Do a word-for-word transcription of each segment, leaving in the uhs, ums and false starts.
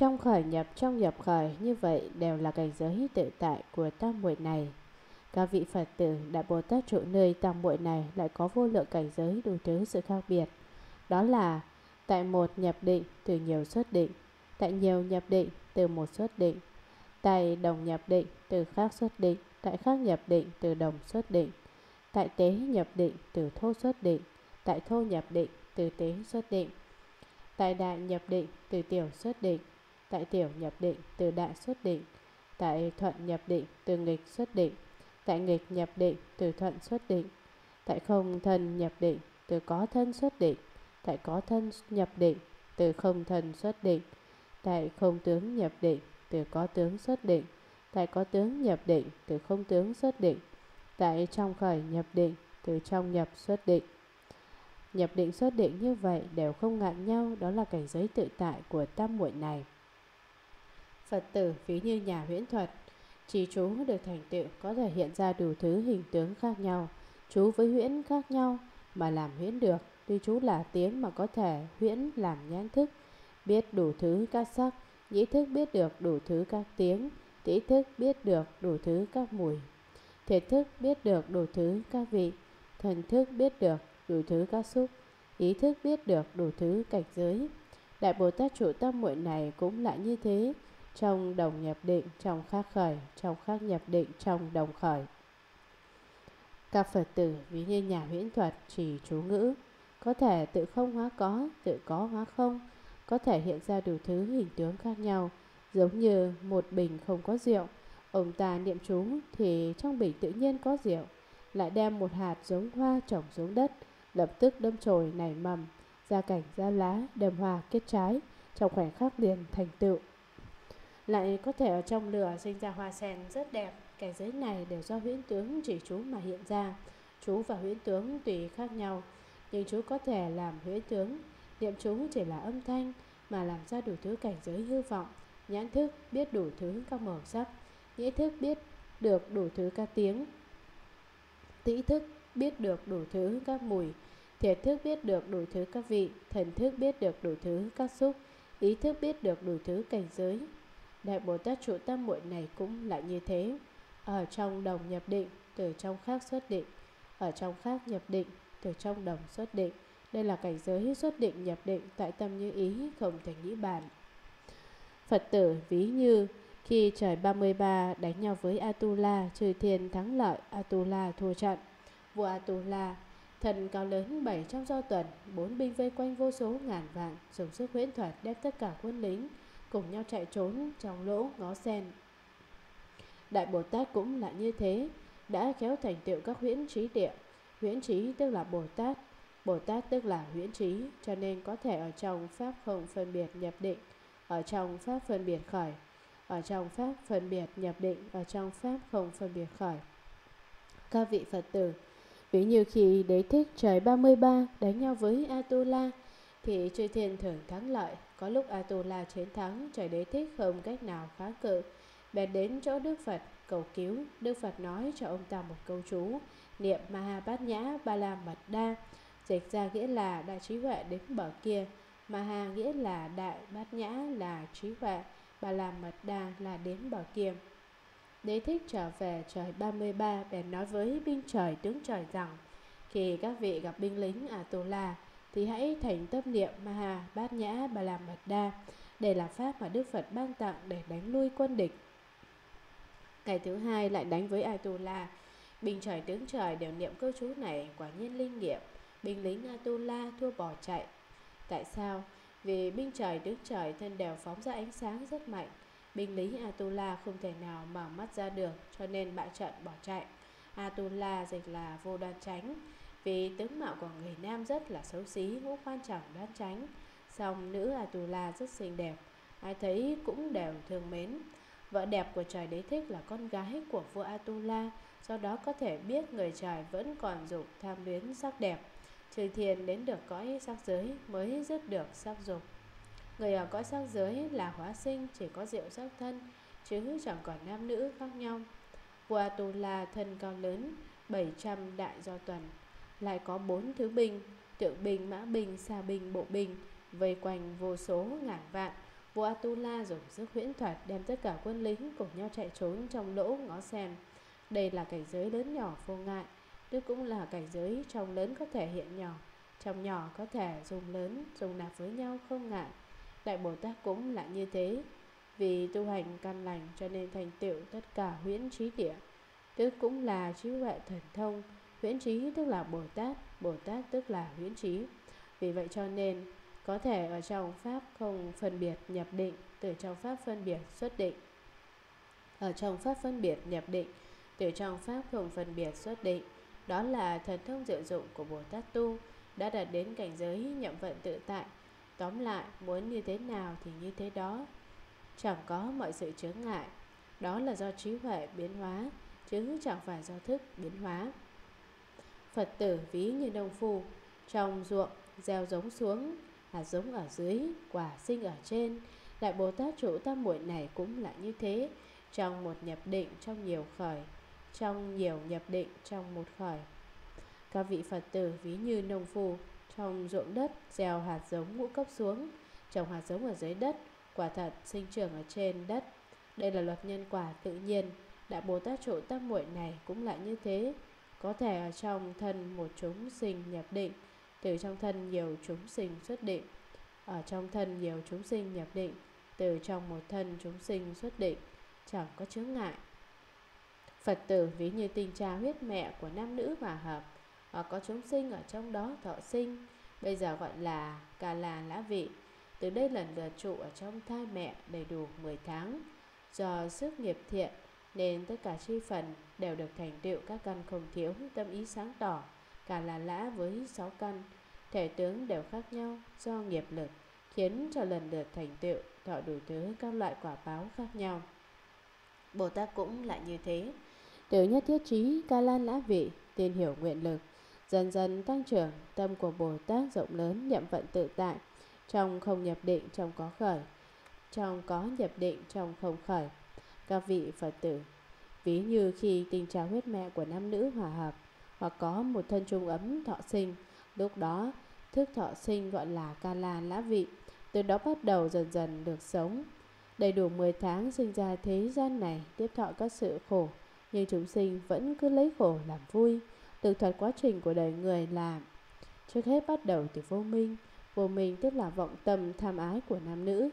Trong khởi nhập, trong nhập khởi như vậy đều là cảnh giới tự tại của tam muội này. Các vị Phật tử Đại Bồ Tát trụ nơi tam muội này lại có vô lượng cảnh giới đủ thứ sự khác biệt. Đó là tại một nhập định từ nhiều xuất định, tại nhiều nhập định từ một xuất định, tại đồng nhập định từ khác xuất định, tại khác nhập định từ đồng xuất định, tại tế nhập định từ thô xuất định, tại thô nhập định từ tế xuất định, tại đại nhập định từ tiểu xuất định, tại tiểu nhập định từ đại xuất định, tại thuận nhập định từ nghịch xuất định, tại nghịch nhập định từ thuận xuất định, tại không thân nhập định từ có thân xuất định, tại có thân nhập định từ không thân xuất định, tại không tướng nhập định từ có tướng xuất định, tại có tướng nhập định từ không tướng xuất định, tại trong khởi nhập định từ trong nhập xuất định. Nhập định xuất định như vậy đều không ngạn nhau, đó là cảnh giới tự tại của tam muội này. Phật tử ví như nhà huyễn thuật, trì chú được thành tựu có thể hiện ra đủ thứ hình tướng khác nhau, chú với huyễn khác nhau mà làm huyễn được, tuy chú là tiếng mà có thể huyễn làm nhãn thức, biết đủ thứ các sắc, nhĩ thức biết được đủ thứ các tiếng, tĩ thức biết được đủ thứ các mùi, thiệt thức biết được đủ thứ các vị, thần thức biết được đủ thứ các xúc, ý thức biết được đủ thứ cảnh giới. Đại Bồ Tát trụ tam muội này cũng lại như thế, trong đồng nhập định, trong khác khởi, trong khác nhập định, trong đồng khởi. Các Phật tử ví như nhà huyễn thuật trì chú ngữ, có thể tự không hóa có, tự có hóa không, có thể hiện ra đủ thứ hình tướng khác nhau. Giống như một bình không có rượu, ông ta niệm chú thì trong bình tự nhiên có rượu, lại đem một hạt giống hoa trồng xuống đất, lập tức đâm chồi nảy mầm, ra cảnh ra lá, đơm hoa kết trái, trong khoảnh khắc liền thành tựu. Lại có thể ở trong lửa sinh ra hoa sen rất đẹp, cảnh giới này đều do huyễn tướng chỉ chú mà hiện ra. Chú và huyễn tướng tùy khác nhau, nhưng chú có thể làm huyễn tướng, niệm chú chỉ là âm thanh mà làm ra đủ thứ cảnh giới hư vọng. Nhãn thức biết đủ thứ các màu sắc, nhĩ thức biết được đủ thứ các tiếng, tĩ thức biết được đủ thứ các mùi, thiệt thức biết được đủ thứ các vị, thần thức biết được đủ thứ các xúc, ý thức biết được đủ thứ cảnh giới. Đại Bồ Tát trụ tam muội này cũng lại như thế, ở trong đồng nhập định từ trong khác xuất định, ở trong khác nhập định từ trong đồng xuất định. Đây là cảnh giới xuất định nhập định tại tâm như ý, không thể nghĩ bàn. Phật tử ví như khi trời ba mươi ba đánh nhau với Atula, chư thiên thắng lợi, Atula thua trận. Vua Atula, thần cao lớn bảy trăm do tuần, bốn binh vây quanh vô số ngàn vạn, dùng sức huyễn thuật đem tất cả quân lính cùng nhau chạy trốn trong lỗ ngó sen. Đại Bồ Tát cũng là như thế, đã khéo thành tựu các huyễn trí địa. Huyễn trí tức là Bồ Tát, Bồ Tát tức là huyễn trí, cho nên có thể ở trong pháp không phân biệt nhập định, ở trong pháp phân biệt khởi, ở trong pháp phân biệt nhập định, ở trong pháp không phân biệt khởi. Các vị Phật tử, ví như khi Đế Thích trời ba mươi ba đánh nhau với Atula, thì chư thiên thường thắng lợi. Có lúc Atula chiến thắng, trời Đế Thích không cách nào kháng cự, bèn đến chỗ Đức Phật cầu cứu. Đức Phật nói cho ông ta một câu chú, niệm Maha Bát Nhã Ba La Mật Đa, dịch ra nghĩa là đại trí huệ đến bờ kia. Maha nghĩa là đại, Bát Nhã là trí huệ, Bà La Mật Đa là đến bờ kia. Đế Thích trở về trời ba mươi ba bèn nói với binh trời tướng trời rằng, khi các vị gặp binh lính Atula thì hãy thành tâm niệm Maha Bát Nhã Bà La Mật Đa. Đây là pháp mà Đức Phật ban tặng để đánh lui quân địch. Ngày thứ hai lại đánh với Atula, binh trời tướng trời đều niệm câu chú này, quả nhiên linh nghiệm, binh lính Atula thua bỏ chạy. Tại sao? Vì binh trời tướng trời thân đều phóng ra ánh sáng rất mạnh, binh lính Atula không thể nào mở mắt ra được, cho nên bại trận bỏ chạy. Atula dịch là vô đoan chánh, vì tướng mạo của người nam rất là xấu xí, ngũ quan chẳng đoan chánh, song nữ Atula rất xinh đẹp, ai thấy cũng đều thương mến. Vợ đẹp của trời Đế Thích là con gái của vua Atula, do đó có thể biết người trời vẫn còn dục tham luyến sắc đẹp. Chư thiên đến được cõi sắc giới mới dứt được sắc dục. Người ở cõi sắc giới là hóa sinh, chỉ có diệu sắc thân, chứ chẳng còn nam nữ khác nhau. Vua Atula thân cao lớn, bảy trăm đại do tuần, lại có bốn thứ binh, tượng binh, mã binh, xa binh, bộ binh, vây quanh vô số ngàn vạn, Vua Atula dùng sức huyễn thuật đem tất cả quân lính cùng nhau chạy trốn trong lỗ ngó sen. Đây là cảnh giới lớn nhỏ vô ngại, tức cũng là cảnh giới trong lớn có thể hiện nhỏ, trong nhỏ có thể dùng lớn, dùng nạp với nhau không ngại. Đại Bồ Tát cũng lại như thế, vì tu hành căn lành cho nên thành tựu tất cả huyễn trí địa, tức cũng là trí huệ thần thông. Huyễn trí tức là Bồ Tát, Bồ Tát tức là huyễn trí. Vì vậy cho nên có thể ở trong Pháp không phân biệt nhập định, từ trong Pháp phân biệt xuất định. Ở trong Pháp phân biệt nhập định, từ trong Pháp không phân biệt xuất định. Đó là thần thông diệu dụng của Bồ Tát tu, đã đạt đến cảnh giới nhậm vận tự tại. Tóm lại, muốn như thế nào thì như thế đó, chẳng có mọi sự chướng ngại. Đó là do trí huệ biến hóa, chứ chẳng phải do thức biến hóa. Phật tử ví như nông phu, trong ruộng gieo giống xuống, hạt giống ở dưới, quả sinh ở trên. Đại Bồ Tát trụ tam muội này cũng là như thế, trong một nhập định trong nhiều khởi, trong nhiều nhập định trong một khởi. Các vị Phật tử ví như nông phu, trong ruộng đất gieo hạt giống ngũ cốc xuống, trồng hạt giống ở dưới đất, quả thật sinh trưởng ở trên đất. Đây là luật nhân quả tự nhiên. Đại Bồ Tát trụ tam muội này cũng lại như thế, có thể ở trong thân một chúng sinh nhập định, từ trong thân nhiều chúng sinh xuất định. Ở trong thân nhiều chúng sinh nhập định, từ trong một thân chúng sinh xuất định, chẳng có chướng ngại. Phật tử ví như tình cha huyết mẹ của nam nữ hòa hợp, hoặc có chúng sinh ở trong đó thọ sinh, bây giờ gọi là Ca La Lã Vị. Từ đây lần lượt trụ ở trong thai mẹ đầy đủ mười tháng. Do sức nghiệp thiện nên tất cả chi phần đều được thành tựu các căn không thiếu, tâm ý sáng tỏ. Cả là lã với sáu căn, thể tướng đều khác nhau do nghiệp lực, khiến cho lần lượt thành tựu thọ đủ thứ các loại quả báo khác nhau. Bồ Tát cũng lại như thế, từ nhất thiết trí Ca La Lã Vị, tin hiểu nguyện lực, dần dần tăng trưởng. Tâm của Bồ Tát rộng lớn, nhậm vận tự tại, trong không nhập định trong có khởi, trong có nhập định trong không khởi. Các vị Phật tử ví như khi tình cha huyết mẹ của nam nữ hòa hợp, hoặc có một thân chung ấm thọ sinh, lúc đó thức thọ sinh gọi là Ca La Lã Vị. Từ đó bắt đầu dần dần được sống. Đầy đủ mười tháng sinh ra thế gian này, tiếp thọ các sự khổ, nhưng chúng sinh vẫn cứ lấy khổ làm vui. Thực thật quá trình của đời người là trước hết bắt đầu từ vô minh. Vô minh tức là vọng tâm tham ái của nam nữ.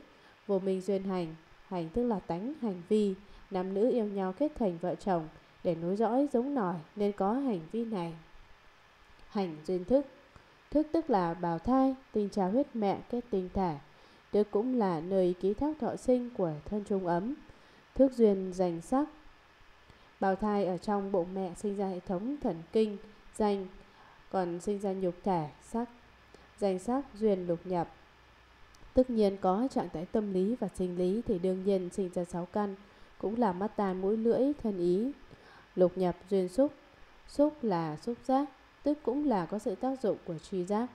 Vô minh duyên hành, hành tức là tánh hành vi. Nam nữ yêu nhau kết thành vợ chồng, để nối dõi giống nòi nên có hành vi này. Hành duyên thức, thức tức là bào thai, tình cha huyết mẹ kết tinh thể, tức cũng là nơi ký thác thọ sinh của thân trung ấm. Thức duyên danh sắc, bào thai ở trong bụng mẹ sinh ra hệ thống thần kinh danh, còn sinh ra nhục thể sắc. Danh sắc duyên lục nhập, tất nhiên có trạng thái tâm lý và sinh lý thì đương nhiên sinh ra sáu căn, cũng là mắt tai mũi lưỡi thân ý. Lục nhập duyên xúc, xúc là xúc giác, tức cũng là có sự tác dụng của tri giác.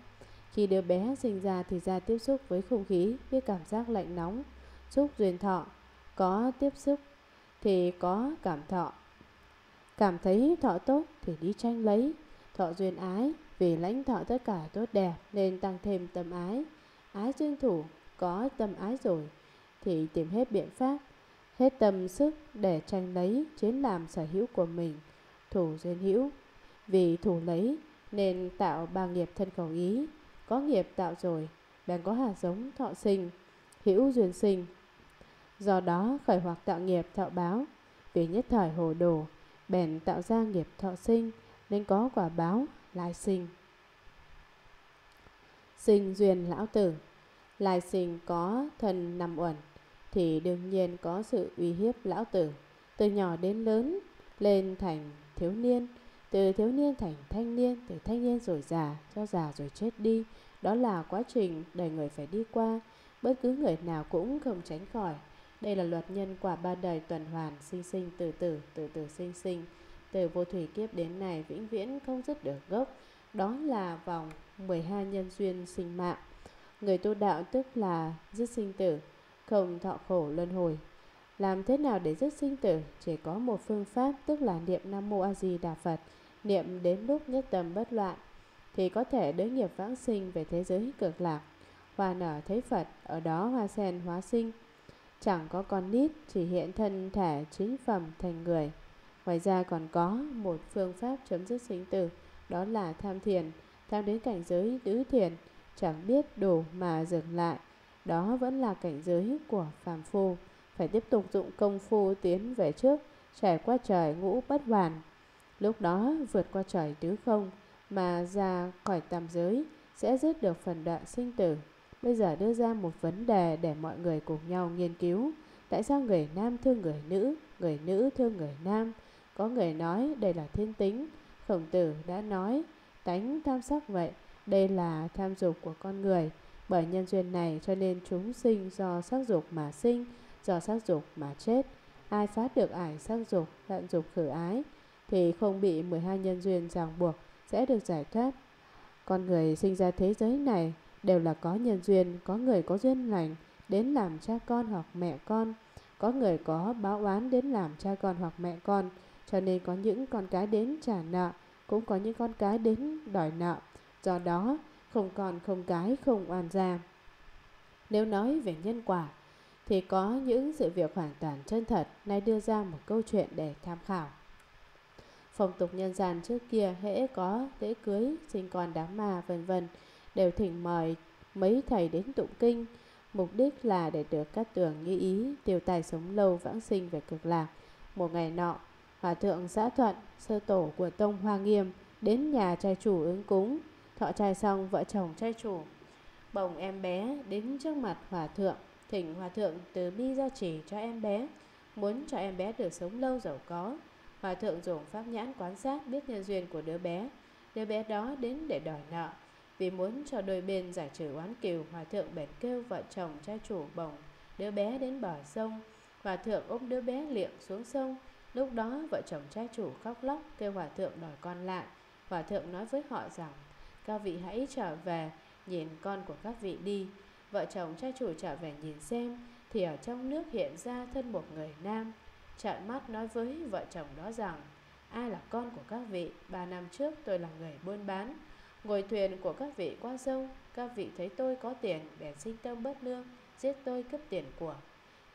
Khi đứa bé sinh ra thì da tiếp xúc với không khí, biết cảm giác lạnh nóng. Xúc duyên thọ, có tiếp xúc thì có cảm thọ, cảm thấy thọ tốt thì đi tranh lấy. Thọ duyên ái, vì lãnh thọ tất cả tốt đẹp nên tăng thêm tâm ái. Ái duyên thủ, có tâm ái rồi thì tìm hết biện pháp, hết tâm sức để tranh lấy, chiếm làm sở hữu của mình. Thủ duyên hữu, vì thủ lấy nên tạo ba nghiệp thân khẩu ý. Có nghiệp tạo rồi, bèn có hạt giống thọ sinh. Hữu duyên sinh, do đó khởi hoặc tạo nghiệp thọ báo. Vì nhất thời hồ đồ, bèn tạo ra nghiệp thọ sinh, nên có quả báo lai sinh. Sinh duyên lão tử, lai sinh có thân nằm uẩn thì đương nhiên có sự uy hiếp lão tử. Từ nhỏ đến lớn, lên thành thiếu niên, từ thiếu niên thành thanh niên, từ thanh niên rồi già, cho già rồi chết đi. Đó là quá trình đời người phải đi qua, bất cứ người nào cũng không tránh khỏi. Đây là luật nhân quả ba đời tuần hoàn, sinh sinh từ tử, từ từ sinh sinh, từ vô thủy kiếp đến này vĩnh viễn không dứt được gốc. Đó là vòng mười hai nhân duyên sinh mạng. Người tu đạo tức là dứt sinh tử, không thọ khổ luân hồi. Làm thế nào để dứt sinh tử? Chỉ có một phương pháp, tức là niệm Nam Mô A Di Đà Phật, niệm đến lúc nhất tâm bất loạn thì có thể đối nghiệp vãng sinh về thế giới cực lạc. Hoa nở thấy Phật, ở đó hoa sen hóa sinh. Chẳng có con nít, chỉ hiện thân thể chính phẩm thành người. Ngoài ra còn có một phương pháp chấm dứt sinh tử, đó là tham thiền. Tham đến cảnh giới tứ thiền, chẳng biết đủ mà dừng lại. Đó vẫn là cảnh giới của phàm phu, phải tiếp tục dụng công phu tiến về trước, trải qua trời ngũ bất hoàn. Lúc đó vượt qua trời tứ không mà ra khỏi tam giới, sẽ dứt được phần đoạn sinh tử. Bây giờ đưa ra một vấn đề để mọi người cùng nhau nghiên cứu. Tại sao người nam thương người nữ, người nữ thương người nam? Có người nói đây là thiên tính. Khổng Tử đã nói tánh tham sắc vậy, đây là tham dục của con người. Bởi nhân duyên này cho nên chúng sinh do sắc dục mà sinh, do sắc dục mà chết. Ai phát được ải sắc dục, tận dục khử ái thì không bị mười hai nhân duyên ràng buộc, sẽ được giải thoát. Con người sinh ra thế giới này đều là có nhân duyên, có người có duyên lành đến làm cha con hoặc mẹ con, có người có báo oán đến làm cha con hoặc mẹ con, cho nên có những con cái đến trả nợ, cũng có những con cái đến đòi nợ. Do đó không còn không cái không oan gia. Nếu nói về nhân quả thì có những sự việc hoàn toàn chân thật. Nay đưa ra một câu chuyện để tham khảo. Phong tục nhân gian trước kia hễ có lễ cưới, sinh con đám ma vân vân đều thỉnh mời mấy thầy đến tụng kinh, mục đích là để được các tường nghĩ ý, tiêu tài sống lâu vãng sinh về cực lạc. Một ngày nọ, Hòa thượng Xã Thuận, sơ tổ của tông Hoa Nghiêm, đến nhà trai chủ ứng cúng. Thọ trai xong, vợ chồng trai chủ bồng em bé đến trước mặt Hòa thượng, thỉnh Hòa thượng từ bi gia trì cho em bé, muốn cho em bé được sống lâu giàu có. Hòa thượng dùng pháp nhãn quan sát biết nhân duyên của đứa bé. Đứa bé đó đến để đòi nợ. Vì muốn cho đôi bên giải trừ oán cừu, Hòa thượng bèn kêu vợ chồng trai chủ bồng đứa bé đến bờ sông. Hòa thượng ôm đứa bé liệng xuống sông. Lúc đó vợ chồng trai chủ khóc lóc kêu Hòa thượng đòi con lại. Hòa thượng nói với họ rằng các vị hãy trở về nhìn con của các vị đi. Vợ chồng trai chủ trở về nhìn xem thì ở trong nước hiện ra thân một người nam. Trợn mắt nói với vợ chồng đó rằng ai là con của các vị? Ba năm trước tôi là người buôn bán, ngồi thuyền của các vị qua sông. Các vị thấy tôi có tiền bèn sinh tâm bất lương, giết tôi cướp tiền của.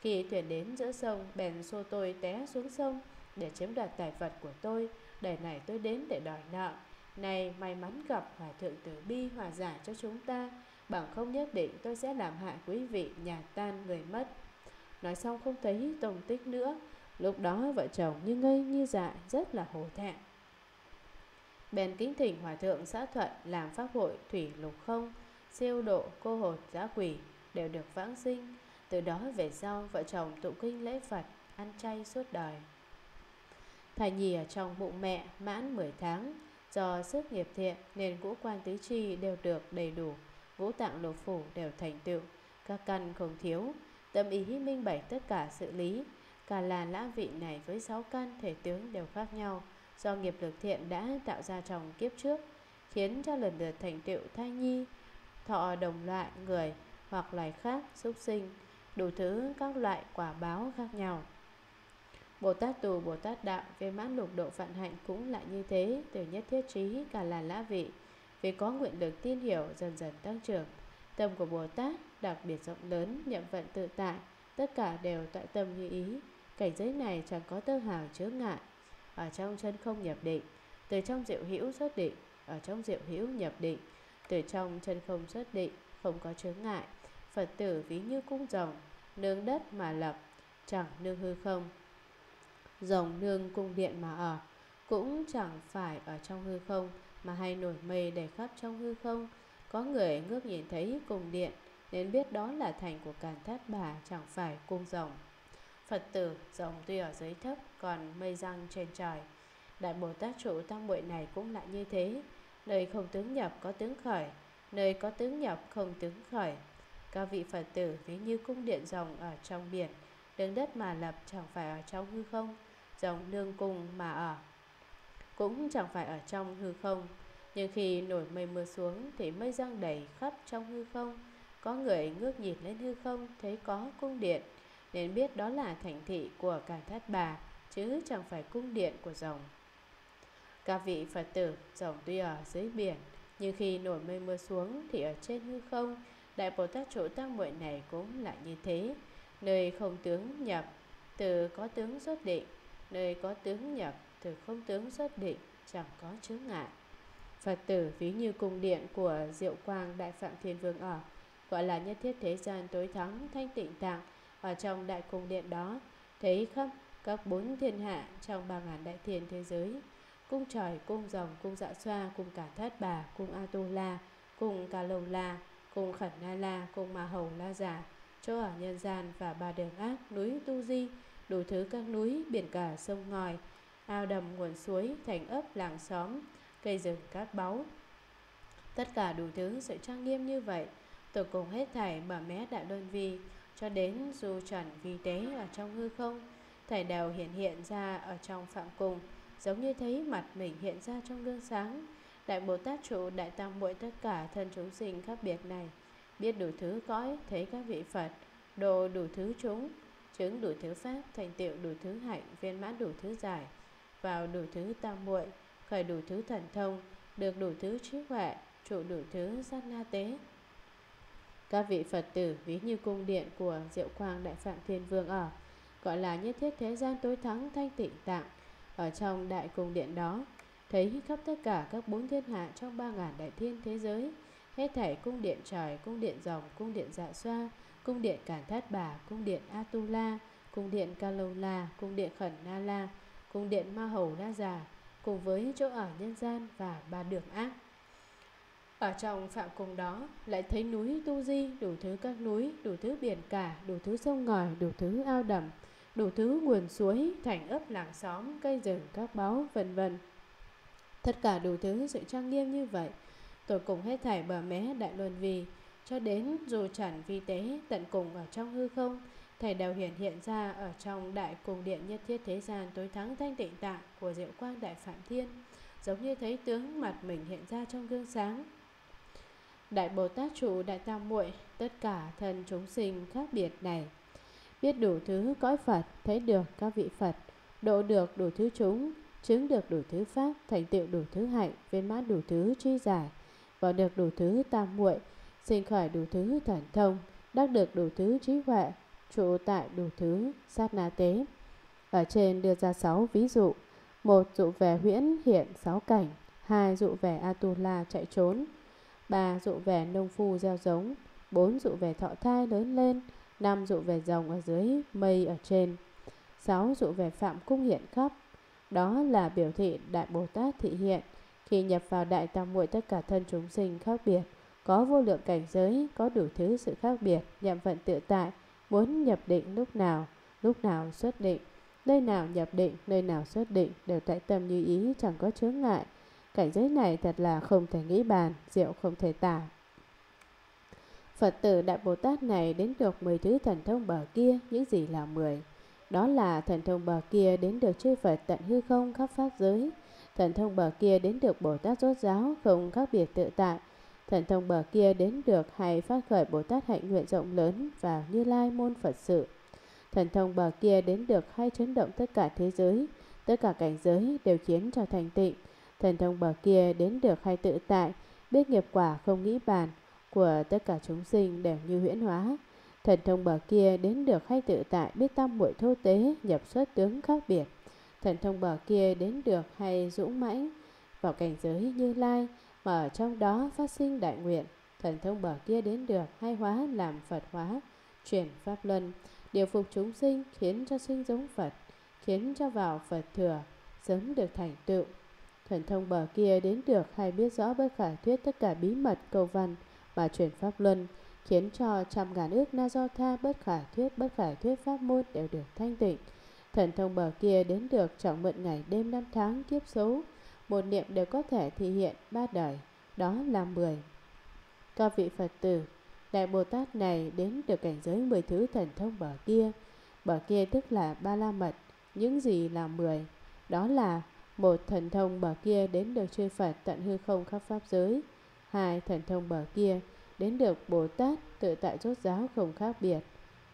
Khi thuyền đến giữa sông bèn xô tôi té xuống sông để chiếm đoạt tài vật của tôi. Đời này tôi đến để đòi nợ. Này may mắn gặp Hòa thượng từ bi hòa giải cho chúng ta, bằng không nhất định tôi sẽ làm hại quý vị, nhà tan người mất. Nói xong không thấy tông tích nữa. Lúc đó vợ chồng như ngây như dại, rất là hổ thẹn. Bèn kính thỉnh Hòa thượng Xã Thuận làm pháp hội thủy lục không, siêu độ cô hồn dã quỷ đều được vãng sinh. Từ đó về sau vợ chồng tụng kinh lễ Phật, ăn chay suốt đời. Thai nhi ở trong bụng mẹ mãn mười tháng, do sức nghiệp thiện nên ngũ quan tứ chi đều được đầy đủ, ngũ tạng lục phủ đều thành tựu, các căn không thiếu, tâm ý minh bày tất cả sự lý. Cả là lã vị này với sáu căn thể tướng đều khác nhau, do nghiệp lực thiện đã tạo ra trong kiếp trước, khiến cho lần lượt thành tựu thai nhi, thọ đồng loại người hoặc loài khác, súc sinh, đủ thứ các loại quả báo khác nhau. Bồ Tát Tù, Bồ Tát Đạo, viên mãn lục độ vạn hạnh cũng lại như thế, từ nhất thiết trí cả là lã vị. Vì có nguyện lực tin hiểu dần dần tăng trưởng, tâm của Bồ Tát đặc biệt rộng lớn, nhậm vận tự tại, tất cả đều tọa tâm như ý. Cảnh giới này chẳng có tơ hào chướng ngại. Ở trong chân không nhập định, từ trong diệu hữu xuất định. Ở trong diệu hữu nhập định, từ trong chân không xuất định, không có chướng ngại. Phật tử ví như cung rồng, nương đất mà lập, chẳng nương hư không. Rồng nương cung điện mà ở, cũng chẳng phải ở trong hư không, mà hay nổi mây đầy khắp trong hư không. Có người ngước nhìn thấy cung điện nên biết đó là thành của Càn Thát Bà, chẳng phải cung rồng. Phật tử, rồng tuy ở dưới thấp, còn mây răng trên trời. Đại Bồ Tát trụ tam muội này cũng lại như thế. Nơi không tướng nhập có tướng khởi, nơi có tướng nhập không tướng khởi. Các vị Phật tử ví như cung điện rồng ở trong biển, đường đất mà lập, chẳng phải ở trong hư không. Rồng nương cung mà ở, cũng chẳng phải ở trong hư không. Nhưng khi nổi mây mưa xuống thì mây răng đầy khắp trong hư không. Có người ngước nhìn lên hư không thấy có cung điện nên biết đó là thành thị của Càn Thát Bà, chứ chẳng phải cung điện của rồng. Các vị Phật tử, rồng tuy ở dưới biển nhưng khi nổi mây mưa xuống thì ở trên hư không, Đại Bồ Tát trụ tam muội này cũng là như thế. Nơi không tướng nhập, từ có tướng xuất định. Nơi có tướng nhập, từ không tướng xuất định, chẳng có chướng ngại. Phật tử ví như cung điện của Diệu Quang Đại Phạm Thiên Vương ở, gọi là nhất thiết thế gian tối thắng thanh tịnh tạng. Ở trong đại cung điện đó, thấy khắp các bốn thiên hạ trong ba ngàn đại thiên thế giới: cung trời, cung rồng, cung dạ xoa, cung cả thất bà, cung a tu la, cung ca lông la, cung khẩn na la, cung ma hầu la già, chỗ ở nhân gian và ba đường ác, núi tu di, đủ thứ các núi, biển cả, sông ngòi, ao đầm, nguồn suối, thành ấp, làng xóm, cây rừng, cát báu, tất cả đủ thứ sự trang nghiêm như vậy, tổ cùng hết thảy mà mé đại đơn vi cho đến du trần vi tế ở trong hư không, thảy đều hiện hiện ra ở trong phạm cùng, giống như thấy mặt mình hiện ra trong gương sáng. Đại Bồ Tát trụ đại tam muội tất cả thân chúng sinh khác biệt này, biết đủ thứ cõi, thấy các vị Phật, độ đủ thứ chúng, chứng đủ thứ pháp, thành tựu đủ thứ hạnh, viên mãn đủ thứ giải, vào đủ thứ tam muội, khởi đủ thứ thần thông, được đủ thứ trí huệ, trụ đủ thứ sát na tế. Các vị Phật tử ví như cung điện của Diệu Quang Đại Phạm Thiên Vương ở, gọi là nhất thiết thế gian tối thắng thanh tịnh tạng. Ở trong đại cung điện đó, thấy khắp tất cả các bốn thiên hạ trong ba ngàn đại thiên thế giới, hết thảy cung điện trời, cung điện rồng, cung điện dạ xoa, cung điện Cản Thát Bà, cung điện Atula, cung điện Kalona, cung điện Khẩn Na La, cung điện Ma Hầu Na Già, cùng với chỗ ở nhân gian và ba đường ác. Ở trong phạm cung đó lại thấy núi tu di, đủ thứ các núi, đủ thứ biển cả, đủ thứ sông ngòi, đủ thứ ao đầm, đủ thứ nguồn suối, thành ấp, làng xóm, cây rừng, các báu, vân vân. Tất cả đủ thứ sự trang nghiêm như vậy, tổ cùng hết thảy bờ mé đại luân vi cho đến dù chẳng vi tế tận cùng ở trong hư không, thầy đều hiện hiện ra ở trong đại cung điện nhất thiết thế gian tối thắng thanh tịnh tạng của Diệu Quang Đại Phạm Thiên, giống như thấy tướng mặt mình hiện ra trong gương sáng. Đại Bồ Tát trụ đại tam muội tất cả thân chúng sinh khác biệt này, biết đủ thứ cõi Phật, thấy được các vị Phật, độ được đủ thứ chúng, chứng được đủ thứ pháp, thành tựu đủ thứ hạnh, viên mãn đủ thứ tri giải, vào được đủ thứ tam muội, sinh khởi đủ thứ thần thông, đắc được đủ thứ trí huệ, trụ tại đủ thứ sát na tế. Ở trên đưa ra sáu ví dụ: một, dụ về huyễn hiện sáu cảnh; hai, dụ về Atula chạy trốn; ba, dụ về nông phu gieo giống; bốn, dụ về thọ thai lớn lên; năm, dụ về rồng ở dưới, mây ở trên; sáu, dụ về phạm cung hiện khắp. Đó là biểu thị Đại Bồ Tát thị hiện khi nhập vào đại tam muội tất cả thân chúng sinh khác biệt, có vô lượng cảnh giới, có đủ thứ sự khác biệt, nhậm vận tự tại, muốn nhập định lúc nào, lúc nào xuất định, nơi nào nhập định, nơi nào xuất định, đều tại tâm như ý, chẳng có chướng ngại. Cảnh giới này thật là không thể nghĩ bàn, diệu không thể tả. Phật tử Đại Bồ Tát này đến được mười thứ thần thông bờ kia. Những gì là mười? Đó là thần thông bờ kia đến được chư Phật tận hư không khắp pháp giới, thần thông bờ kia đến được Bồ Tát rốt ráo không khác biệt tự tại, thần thông bờ kia đến được hay phát khởi Bồ Tát hạnh nguyện rộng lớn vào Như Lai môn Phật sự, thần thông bờ kia đến được hay chấn động tất cả thế giới, tất cả cảnh giới đều khiến cho thành tịnh, thần thông bờ kia đến được hay tự tại, biết nghiệp quả không nghĩ bàn của tất cả chúng sinh đều như huyễn hóa, thần thông bờ kia đến được hay tự tại, biết tam muội thô tế nhập xuất tướng khác biệt, thần thông bờ kia đến được hay dũng mãnh vào cảnh giới Như Lai mà ở trong đó phát sinh đại nguyện, thần thông bờ kia đến được hay hóa làm Phật hóa, chuyển pháp luân, điều phục chúng sinh, khiến cho sinh giống Phật, khiến cho vào Phật thừa, sớm được thành tựu, thần thông bờ kia đến được hay biết rõ bất khả thuyết tất cả bí mật câu văn mà chuyển pháp luân, khiến cho trăm ngàn ước na do tha bất khả thuyết bất khả thuyết pháp môn đều được thanh tịnh, thần thông bờ kia đến được chẳng mượn ngày đêm năm tháng kiếp số, một niệm đều có thể thị hiện ba đời. Đó là mười. Các vị Phật tử Đại Bồ Tát này đến được cảnh giới mười thứ thần thông bờ kia. Bờ kia tức là Ba La Mật. Những gì là mười? Đó là: một, thần thông bờ kia đến được chư Phật tận hư không khắp pháp giới. Hai, thần thông bờ kia đến được Bồ Tát tự tại rốt ráo không khác biệt.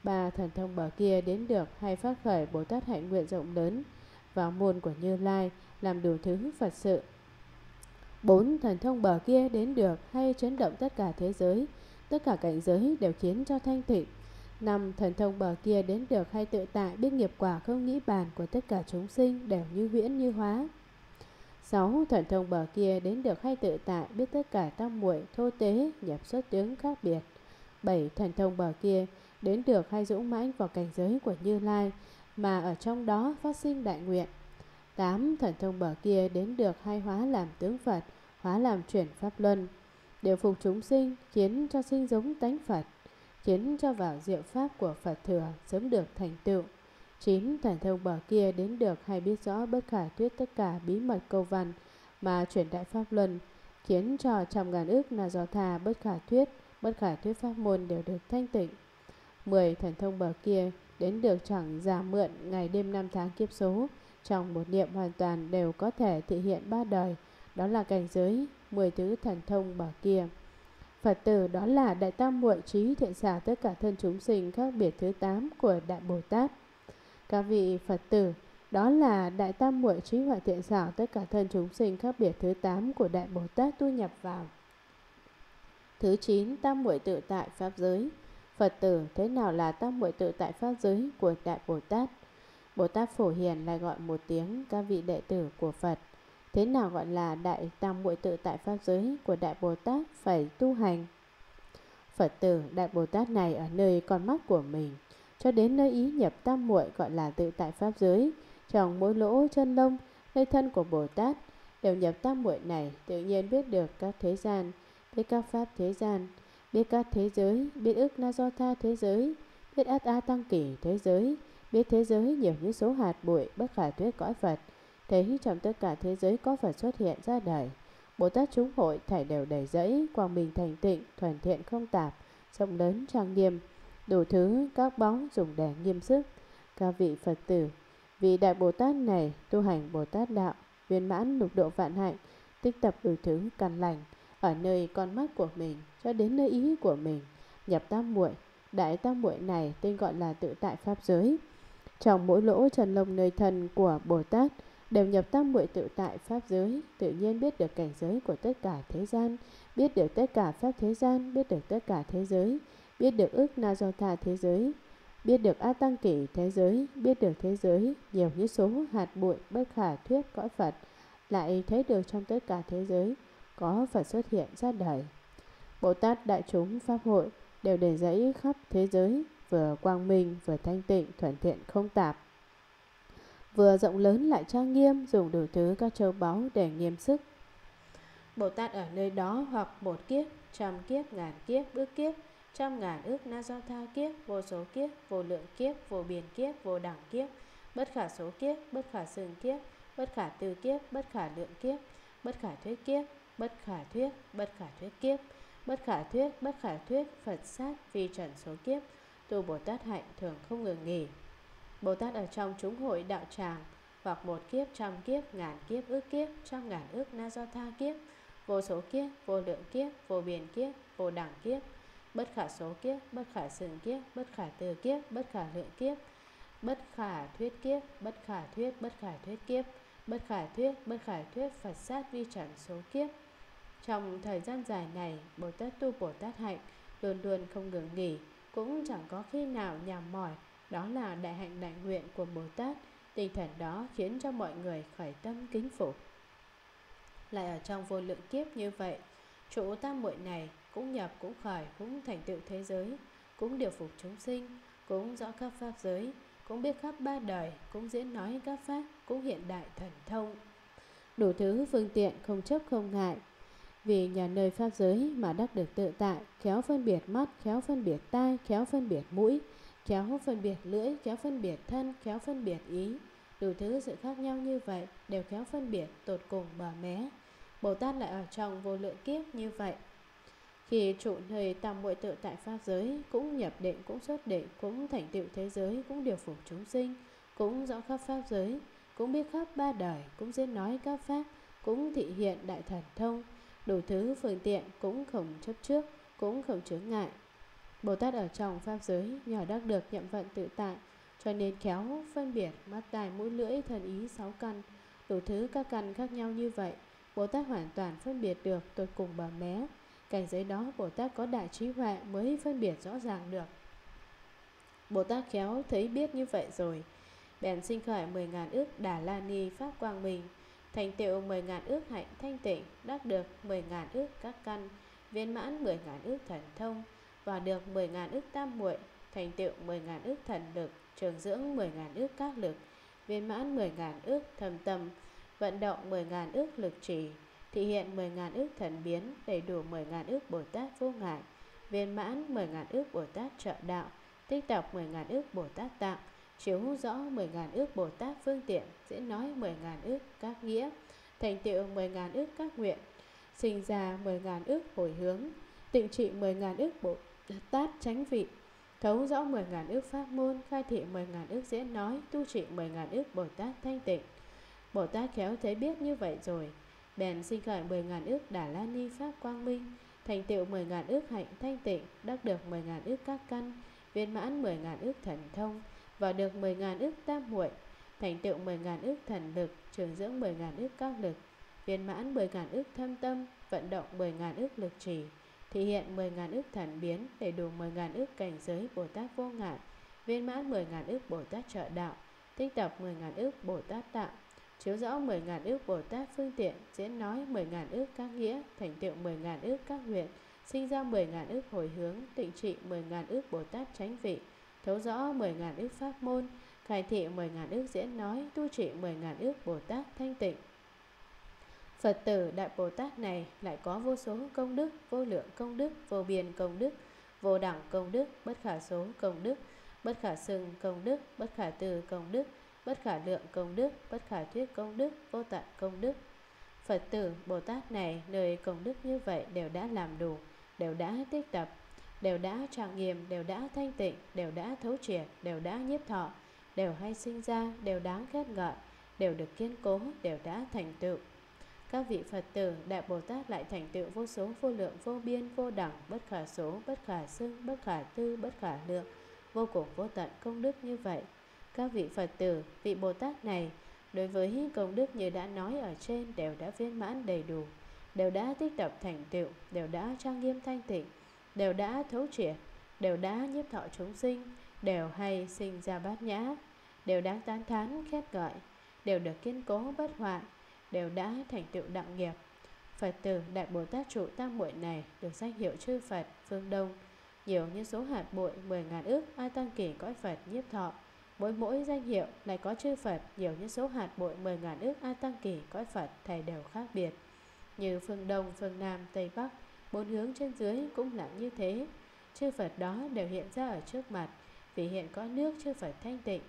Ba, thần thông bờ kia đến được hay phát khởi Bồ Tát hạnh nguyện rộng lớn vào môn của Như Lai, làm đủ thứ Phật sự. Bốn, thần thông bờ kia đến được hay chấn động tất cả thế giới, tất cả cảnh giới đều khiến cho thanh tịnh. Năm thần thông bờ kia đến được hay tự tại, biết nghiệp quả không nghĩ bàn của tất cả chúng sinh đều như viễn như hóa. Sáu thần thông bờ kia đến được hay tự tại, biết tất cả tam muội thô tế nhập xuất tướng khác biệt. Bảy thần thông bờ kia đến được hay dũng mãnh vào cảnh giới của Như Lai, mà ở trong đó phát sinh đại nguyện. Tám thần thông bờ kia đến được hay hóa làm tướng Phật, hóa làm chuyển pháp luân, điều phục chúng sinh, khiến cho sinh giống tánh Phật, khiến cho vào diệu pháp của Phật thừa sớm được thành tựu. Chín thần thông bờ kia đến được hay biết rõ bất khả thuyết tất cả bí mật câu văn mà chuyển đại pháp luân, khiến cho trăm ngàn ức là do thà bất khả thuyết, bất khả thuyết pháp môn đều được thanh tịnh. Mười thần thông bờ kia đến được chẳng giả mượn ngày đêm năm tháng kiếp số, trong một niệm hoàn toàn đều có thể thể hiện ba đời, đó là cảnh giới mười thứ thần thông bờ kia. Phật tử đó là Đại Tam Muội Trí Thiện Xả tất cả thân chúng sinh khác biệt thứ tám của Đại Bồ Tát. Các vị Phật tử đó là Đại Tam Muội Trí Huệ Thiện Xả tất cả thân chúng sinh khác biệt thứ tám của Đại Bồ Tát tu nhập vào. Thứ chín Tam Muội Tự Tại Pháp Giới. Phật tử, thế nào là Tam Muội Tự Tại Pháp Giới của Đại Bồ Tát? Bồ Tát Phổ Hiền lại gọi một tiếng các vị đệ tử của Phật. Thế nào gọi là Đại Tam Muội Tự Tại Pháp Giới của Đại Bồ Tát phải tu hành? Phật tử, Đại Bồ Tát này ở nơi con mắt của mình, cho đến nơi ý nhập tam muội gọi là tự tại pháp giới. Trong mỗi lỗ chân lông, nơi thân của Bồ Tát đều nhập tam muội này, tự nhiên biết được các thế gian, biết các pháp thế gian, biết các thế giới, biết ức na do tha thế giới, biết át a tăng kỷ thế giới, biết thế giới nhiều như số hạt bụi, bất khả thuyết cõi Phật. Thấy trong tất cả thế giới có Phật xuất hiện ra đời, Bồ Tát chúng hội thảy đều đầy rẫy quang minh thành tịnh, thuần thiện không tạp, rộng lớn trang nghiêm, đủ thứ các bóng dùng để nghiêm sức. Các vị Phật tử, vị Đại Bồ Tát này tu hành Bồ Tát đạo, viên mãn lục độ vạn hạnh, tích tập đủ thứ căn lành, ở nơi con mắt của mình cho đến nơi ý của mình nhập tam muội. Đại tam muội này tên gọi là tự tại pháp giới. Trong mỗi lỗ chân lông nơi thân của Bồ Tát đều nhập tam muội tự tại pháp giới, tự nhiên biết được cảnh giới của tất cả thế gian, biết được tất cả pháp thế gian, biết được tất cả thế giới, biết được ức na do tha thế giới, biết được a tăng kỷ thế giới, biết được thế giới nhiều như số hạt bụi, bất khả thuyết cõi Phật. Lại thấy được trong tất cả thế giới có Phật xuất hiện ra đời. Bồ Tát đại chúng pháp hội đều để dẫy khắp thế giới, vừa quang minh, vừa thanh tịnh, thuần thiện không tạp, vừa rộng lớn lại trang nghiêm, dùng đủ thứ các châu báu để nghiêm sức. Bồ Tát ở nơi đó hoặc một kiếp, trăm kiếp, ngàn kiếp, ước kiếp, trăm ngàn ước na do tha kiếp, vô số kiếp, vô lượng kiếp, vô biên kiếp, vô đẳng kiếp, bất khả số kiếp, bất khả xừng kiếp, bất khả tư kiếp, bất khả lượng kiếp, bất khả thuyết kiếp, bất khả thuyết, bất khả thuyết kiếp, bất khả thuyết, bất khả thuyết, Phật sát vi trần số kiếp, tu Bồ Tát hạnh thường không ngừng nghỉ. Bồ Tát ở trong chúng hội đạo tràng hoặc một kiếp, trăm kiếp, ngàn kiếp, ước kiếp, trăm ngàn ước na do tha kiếp, vô số kiếp, vô lượng kiếp, vô biên kiếp, vô đẳng kiếp, bất khả số kiếp, bất khả xừng kiếp, bất khả từ kiếp, bất khả lượng kiếp, bất khả thuyết kiếp, bất khả thuyết, bất khả thuyết kiếp, bất khả thuyết, bất khả thuyết, Phật sát vi trần số kiếp. Trong thời gian dài này, Bồ Tát tu Bồ Tát hạnh luôn luôn không ngừng nghỉ, cũng chẳng có khi nào nhàm mỏi. Đó là đại hạnh đại nguyện của Bồ Tát. Tinh thần đó khiến cho mọi người khởi tâm kính phục. Lại ở trong vô lượng kiếp như vậy, trụ tam muội này cũng nhập, cũng khởi, cũng thành tựu thế giới, cũng điều phục chúng sinh, cũng rõ các pháp giới, cũng biết khắp ba đời, cũng diễn nói các pháp, cũng hiện đại thần thông, đủ thứ phương tiện không chấp không ngại. Vì nhà nơi pháp giới mà đắc được tự tại, khéo phân biệt mắt, khéo phân biệt tai, khéo phân biệt mũi, khéo phân biệt lưỡi, khéo phân biệt thân, khéo phân biệt ý, đủ thứ sự khác nhau như vậy đều khéo phân biệt tột cùng bờ mé. Bồ Tát lại ở trong vô lượng kiếp như vậy, khi trụ nơi tam muội tự tại pháp giới, cũng nhập định, cũng xuất định, cũng thành tựu thế giới, cũng điều phục chúng sinh, cũng rõ khắp pháp giới, cũng biết khắp ba đời, cũng diễn nói các pháp, cũng thị hiện đại thần thông, đủ thứ phương tiện cũng không chấp trước, cũng không chướng ngại. Bồ Tát ở trong pháp giới nhờ đắc được nhậm vận tự tại, cho nên khéo phân biệt mắt tai mũi lưỡi thân ý sáu căn, đủ thứ các căn khác nhau như vậy, Bồ Tát hoàn toàn phân biệt được tột cùng bờ mé. Cảnh giới đó Bồ Tát có đại trí huệ mới phân biệt rõ ràng được. Bồ Tát khéo thấy biết như vậy rồi, bèn sinh khởi mười ngàn ước Đà La Ni Pháp Quang Minh, thành tựu mười ngàn ước hạnh thanh tịnh, đắc được mười ngàn ước các căn, viên mãn mười ngàn ước thần thông, và được mười ngàn ước tam muội, thành tựu mười ngàn ước thần lực, trường dưỡng mười ngàn ước các lực, viên mãn mười ngàn ước thầm tâm, vận động mười ngàn ước lực trì, thị hiện mười ngàn ước thần biến, đầy đủ mười ngàn ước Bồ Tát vô ngại, viên mãn mười ngàn ước Bồ Tát trợ đạo, tích đọc mười ngàn ước Bồ Tát tạng, chiếu rõ mười ngàn ước Bồ Tát phương tiện, diễn nói mười ngàn ước các nghĩa, thành tựu mười ngàn ước các nguyện, sinh ra mười ngàn ước hồi hướng, tịnh trị mười ngàn ước Bồ Tát chánh vị, thấu rõ mười ngàn ước pháp môn, khai thị mười ngàn ước diễn nói, tu trị mười ngàn ước Bồ Tát thanh tịnh. Bồ Tát khéo thấy biết như vậy rồi, bèn sinh khởi mười ngàn ước Đà La Ni Pháp Quang Minh, thành tựu mười ngàn ước hạnh thanh tịnh, đắc được mười ngàn ước các căn, viên mãn mười ngàn ước thần thông, và được mười ngàn ước tam muội, thành tựu mười ngàn ước thần lực, trường dưỡng mười ngàn ước các lực, viên mãn mười ngàn ước thâm tâm, vận động mười ngàn ước lực trì, thị hiện mười ngàn ước thần biến, đầy đủ mười ngàn ước cảnh giới Bồ Tát vô ngại, viên mãn mười ngàn ước Bồ Tát trợ đạo, tích tập mười ngàn ước Bồ Tát tạng, chiếu rõ mười ngàn ước Bồ Tát phương tiện, diễn nói mười ngàn ước các nghĩa, thành tựu mười ngàn ước các nguyện, sinh ra mười ngàn ước hồi hướng, tịnh trị mười ngàn ước Bồ Tát chánh vị, thấu rõ mười ngàn ước pháp môn, khai thị mười ngàn ước diễn nói, tu trị mười ngàn ước Bồ Tát thanh tịnh. Phật tử Đại Bồ Tát này lại có vô số công đức, vô lượng công đức, vô biên công đức, vô đẳng công đức, bất khả số công đức, bất khả xưng công đức, bất khả từ công đức, bất khả lượng công đức, bất khả thuyết công đức, vô tận công đức. Phật tử Bồ Tát này nơi công đức như vậy đều đã làm đủ, đều đã tích tập, đều đã trang nghiêm, đều đã thanh tịnh, đều đã thấu triệt, đều đã nhiếp thọ, đều hay sinh ra, đều đáng khen ngợi, đều được kiên cố, đều đã thành tựu. Các vị Phật tử Đại Bồ Tát lại thành tựu vô số vô lượng vô biên vô đẳng, bất khả số, bất khả xưng, bất khả tư, bất khả lượng, vô cùng vô tận công đức như vậy. Các vị Phật tử, vị Bồ Tát này, đối với công đức như đã nói ở trên đều đã viên mãn đầy đủ, đều đã tích tập thành tựu, đều đã trang nghiêm thanh tịnh, đều đã thấu triệt, đều đã nhiếp thọ chúng sinh, đều hay sinh ra bát nhã, đều đáng tán thán khét ngợi, đều được kiên cố bất hoại, đều đã thành tựu đạo nghiệp. Phật tử Đại Bồ Tát trụ tam muội này được danh hiệu chư Phật phương Đông, nhiều như số hạt bụi mười ngàn ước A Tăng Kỳ cõi Phật nhiếp thọ. Mỗi mỗi danh hiệu lại có chư Phật nhiều như số hạt bụi mười ngàn ước A Tăng Kỳ cõi Phật thầy đều khác biệt. Như phương Đông, phương Nam, Tây Bắc, bốn hướng trên dưới cũng là như thế. Chư Phật đó đều hiện ra ở trước mặt. Vì hiện có nước chư Phật thanh tịnh,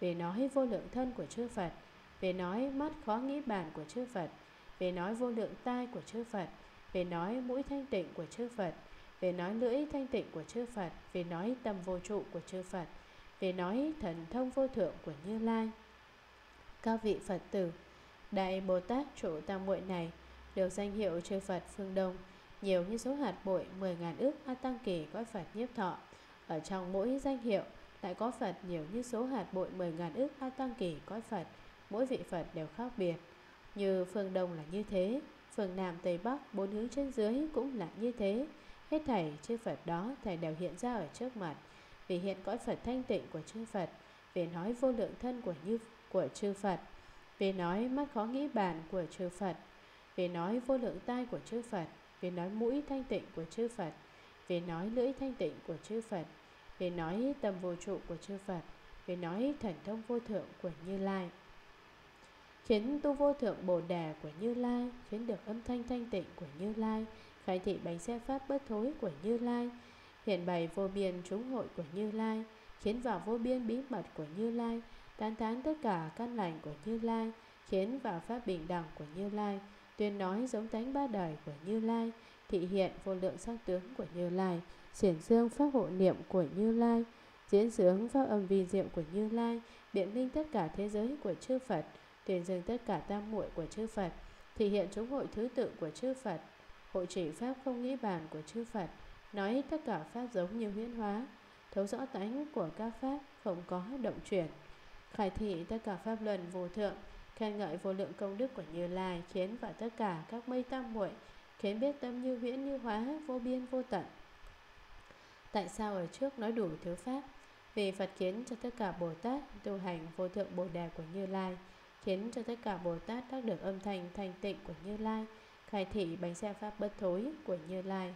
vì nói vô lượng thân của chư Phật, vì nói mắt khó nghĩ bàn của chư Phật, vì nói vô lượng tai của chư Phật, vì nói mũi thanh tịnh của chư Phật, vì nói lưỡi thanh tịnh của chư Phật, vì nói tâm vô trụ của chư Phật, vì nói thần thông vô thượng của Như Lai. Các vị Phật tử Đại Bồ Tát trụ tam muội này được danh hiệu chư Phật phương Đông, nhiều như số hạt bụi mười ngàn ước A Tăng Kỳ cõi Phật nhiếp thọ. Ở trong mỗi danh hiệu lại có Phật nhiều như số hạt bụi mười ngàn ước A Tăng Kỳ cõi Phật, mỗi vị Phật đều khác biệt. Như phương Đông là như thế, phương Nam, Tây Bắc, bốn hướng trên dưới cũng là như thế. Hết thảy chư Phật đó thầy đều hiện ra ở trước mặt. Vì hiện cõi Phật thanh tịnh của chư Phật, vì nói vô lượng thân của như của chư Phật, vì nói mắt khó nghĩ bàn của chư Phật, vì nói vô lượng tai của chư Phật, vì nói mũi thanh tịnh của chư Phật, vì nói lưỡi thanh tịnh của chư Phật, vì nói tâm vô trụ của chư Phật, vì nói thần thông vô thượng của Như Lai. Khiến tu vô thượng Bồ Đề của Như Lai, khiến được âm thanh thanh tịnh của Như Lai, khai thị bánh xe pháp bất thối của Như Lai, hiện bày vô biên chúng hội của Như Lai, khiến vào vô biên bí mật của Như Lai, tán tán tất cả căn lành của Như Lai, khiến vào pháp bình đẳng của Như Lai, tuyên nói giống tánh ba đời của Như Lai, thị hiện vô lượng sắc tướng của Như Lai, xiển xương pháp hộ niệm của Như Lai, diễn sướng pháp âm vi diệu của Như Lai, biện minh tất cả thế giới của chư Phật, tuyên dương tất cả tam muội của chư Phật, thị hiện chúng hội thứ tự của chư Phật, hội chỉ pháp không nghĩ bàn của chư Phật, nói tất cả pháp giống như huyễn hóa, thấu rõ tánh của các pháp không có động chuyển, khai thị tất cả pháp luân vô thượng, khen ngợi vô lượng công đức của Như Lai, khiến vào tất cả các mây tam muội, khiến biết tâm như huyễn như hóa, vô biên vô tận. Tại sao ở trước nói đủ thiếu pháp? Vì Phật khiến cho tất cả Bồ Tát tu hành vô thượng Bồ Đề của Như Lai, khiến cho tất cả Bồ Tát đắc được âm thanh thanh tịnh của Như Lai, khai thị bánh xe pháp bất thối của Như Lai,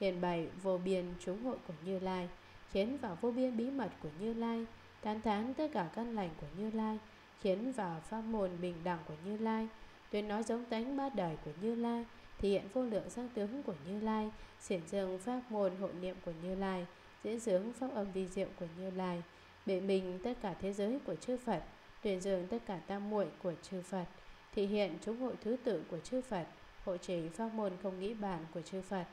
hiền bày vô biên chúng hội của Như Lai, khiến vào vô biên bí mật của Như Lai, tán thán tất cả căn lành của Như Lai, khiến vào pháp môn bình đẳng của Như Lai, tuyên nói giống tánh ba đời của Như Lai, thể hiện vô lượng sắc tướng của Như Lai, xiển dương pháp môn hộ niệm của Như Lai, diễn dưỡng pháp âm vi diệu của Như Lai, bệ mình tất cả thế giới của chư Phật, tuyên dương tất cả tam muội của chư Phật, thể hiện chúng hội thứ tự của chư Phật, hộ trì pháp môn không nghĩ bàn của chư Phật,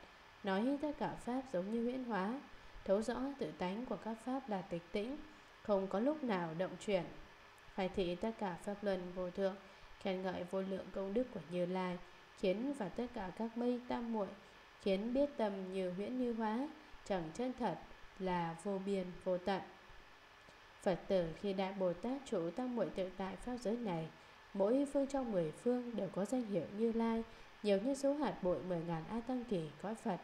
nói tất cả pháp giống như huyễn hóa, thấu rõ tự tánh của các pháp là tịch tĩnh, không có lúc nào động chuyển, khai thị tất cả pháp luân vô thượng, khen ngợi vô lượng công đức của Như Lai, khiến và tất cả các mây tam muội, khiến biết tâm như huyễn như hóa, chẳng chân thật, là vô biên vô tận. Phật tử khi đại Bồ Tát chủ tam muội tự tại pháp giới này, mỗi phương trong mười phương đều có danh hiệu Như Lai, nhiều như số hạt bụi mười ngàn A Tăng Kỳ cõi Phật.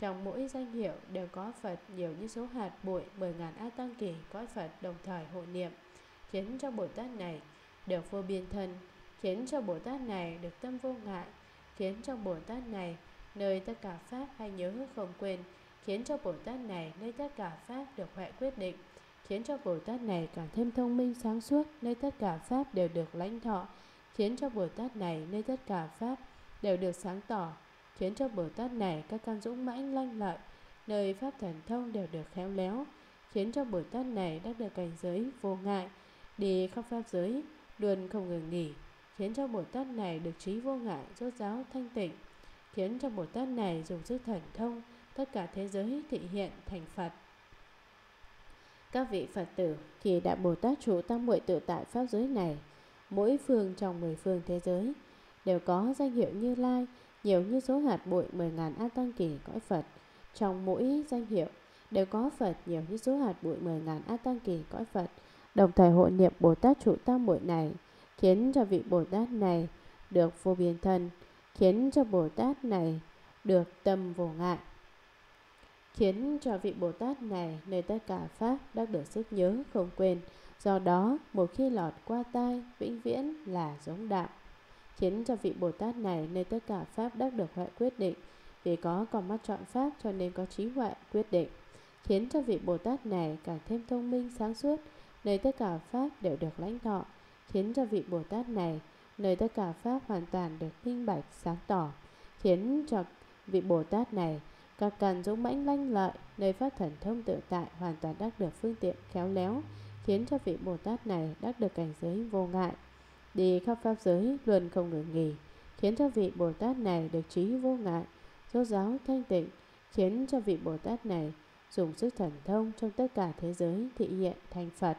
Trong mỗi danh hiệu đều có Phật nhiều như số hạt bụi mười ngàn A Tăng Kỳ cõi Phật đồng thời hộ niệm, khiến cho Bồ Tát này được vô biên thân, khiến cho Bồ Tát này được tâm vô ngại, khiến cho Bồ Tát này nơi tất cả pháp hay nhớ không quên, khiến cho Bồ Tát này nơi tất cả pháp được huệ quyết định, khiến cho Bồ Tát này càng thêm thông minh sáng suốt, nơi tất cả pháp đều được lãnh thọ, khiến cho Bồ Tát này nơi tất cả pháp đều được sáng tỏ, khiến cho Bồ Tát này các căn dũng mãnh lanh lợi, nơi pháp thần thông đều được khéo léo, khiến cho Bồ Tát này đắc được cảnh giới vô ngại, đi khắp pháp giới luôn không ngừng nghỉ, khiến cho Bồ Tát này được trí vô ngại rốt ráo thanh tịnh, khiến cho Bồ Tát này dùng sức thần thông tất cả thế giới thị hiện thành Phật. Các vị Phật tử khi đại Bồ Tát trụ tam muội tự tại pháp giới này, mỗi phương trong mười phương thế giới đều có danh hiệu Như Lai, nhiều như số hạt bụi mười ngàn A Tăng Kỳ cõi Phật. Trong mỗi danh hiệu đều có Phật nhiều như số hạt bụi mười ngàn A Tăng Kỳ cõi Phật, đồng thời hộ niệm Bồ Tát trụ tam muội này, khiến cho vị Bồ Tát này được vô biên thân, khiến cho Bồ Tát này được tâm vô ngại, khiến cho vị Bồ Tát này nơi tất cả pháp đắc được sức nhớ không quên, do đó một khi lọt qua tai vĩnh viễn là giống đạo, khiến cho vị Bồ Tát này nơi tất cả pháp đắc được huệ quyết định, vì có con mắt chọn pháp cho nên có trí huệ quyết định, khiến cho vị Bồ Tát này càng thêm thông minh sáng suốt, nơi tất cả pháp đều được lãnh thọ, khiến cho vị Bồ Tát này nơi tất cả pháp hoàn toàn được minh bạch sáng tỏ, khiến cho vị Bồ Tát này các căn dũng mãnh lanh lợi, nơi pháp thần thông tự tại hoàn toàn đắc được phương tiện khéo léo, khiến cho vị Bồ Tát này đắc được cảnh giới vô ngại, đi khắp pháp giới luôn không ngừng nghỉ, khiến cho vị Bồ Tát này được trí vô ngại rốt ráo thanh tịnh, khiến cho vị Bồ Tát này dùng sức thần thông trong tất cả thế giới thị hiện thành Phật.